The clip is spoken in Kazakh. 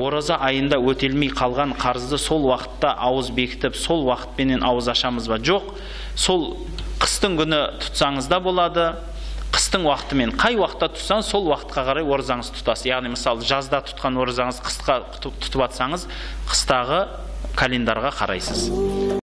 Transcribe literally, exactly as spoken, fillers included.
ораза айында өтелмей қалған қарызды сол уақытта ауыз бекітіп, сол уақытпенен ауыз ашамыз ба? Жоқ. Сол қыстың күні тұтсаңыз да болады. Қыстың уақытымен қай уақытта тұтсаң, сол уақытқа қарай оразаңыз тұтасыз. Яғни, мысалы, жазда тұтқан оразаңыз қысқа тұтып атсаңыз, қыстағы календарға қарайсыз.